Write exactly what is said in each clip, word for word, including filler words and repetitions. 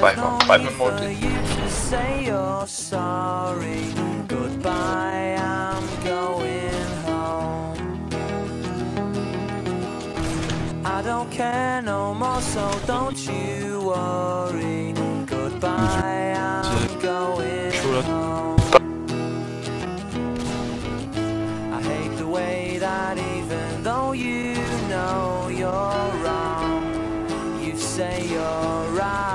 five more, five more days. Goodbye, I'm going home. I don't care no more, so don't you worry. Goodbye, I'm going home. I hate the way that even though you know you're wrong, you say you're right.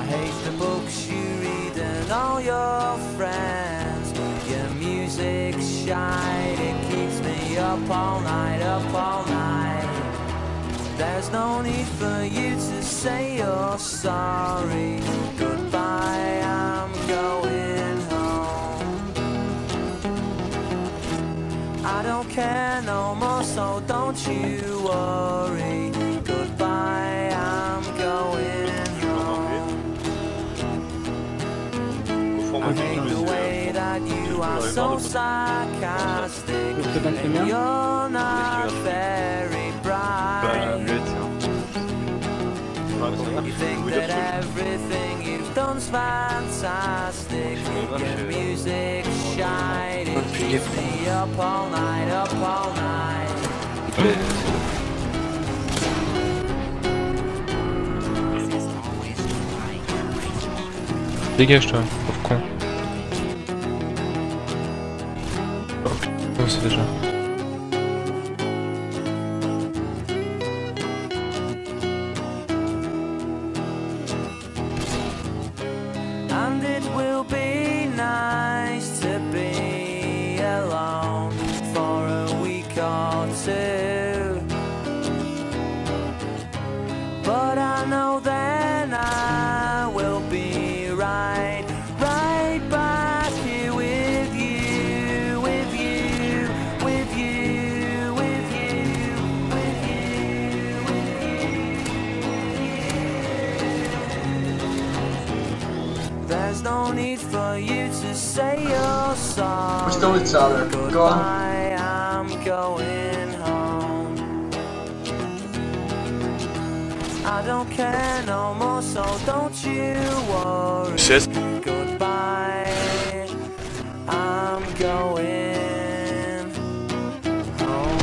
I hate the books you read and all your friends. Your music's shite, it keeps me up all night, up all night. There's no need for you to say you're sorry. Goodbye, I'm going home. I don't care no more, so don't you worry. Goodbye, I'm going home. I hate the way that you are so sarcastic. You're not very bright. You think that everything you've done's fantastic. Your music's shite, it keeps me up all night, up all night. Dégage toi, pauvre con. Oh putain, c'est déjà. And it will be nice to be alone for a week or two. But I know then I will be right, right back here with you, with you, with you, with you, with you, with you. There's no need for you to say you're sorry. We're still each other. Go on. I'm going home. I don't care no more, so don't you worry. Shit. Goodbye, I'm going home.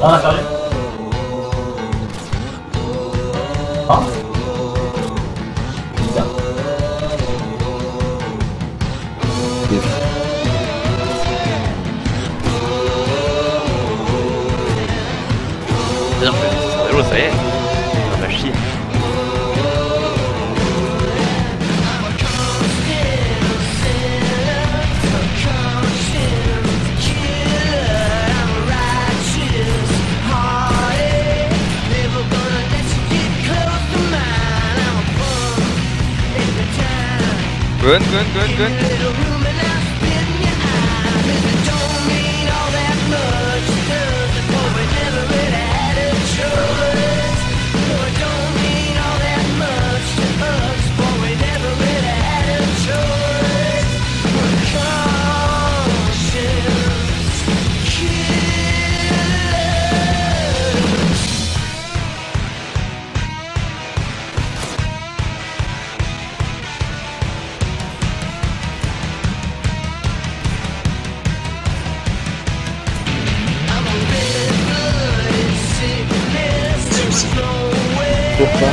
On a perdu. Hein? Bizarre. Bien fait, c'est l'eau, ça y est. On va chier. Good, good, good, good. Pourquoi?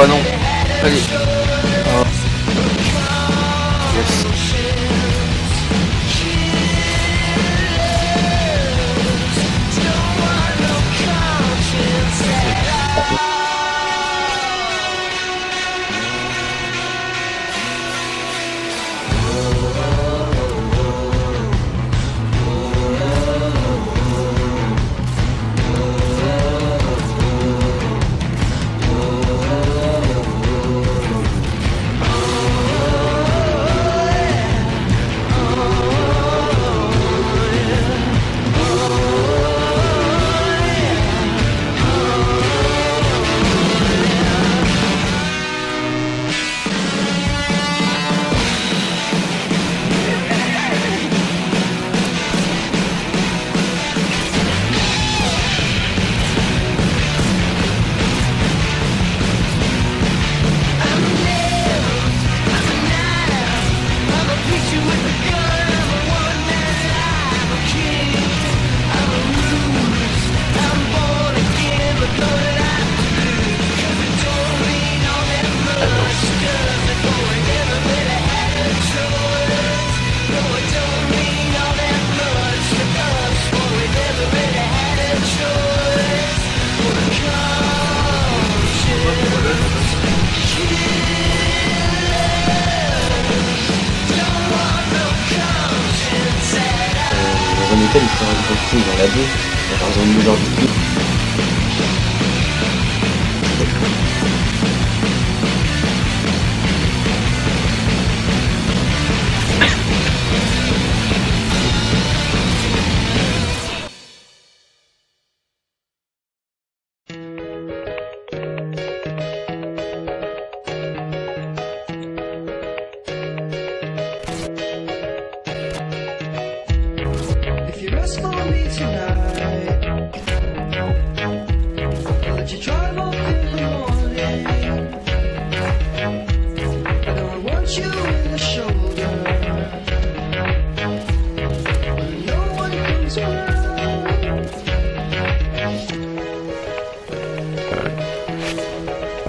Oh non, allez. Oh. Yes. Oh, Hamilton il fait un drifting dans la deux, il a par exemple une odeur du coup.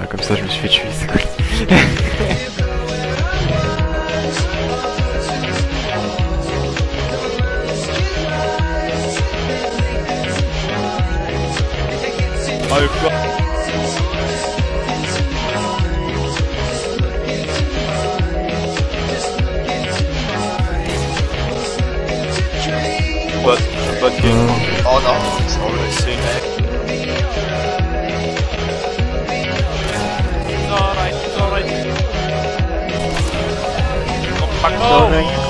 Comme ça je me suis fait tuer, c'est cool. Ah le quoi. What the fuck game. Oh non, c'est horrible, c'est une... Alright, it's alright. Oh!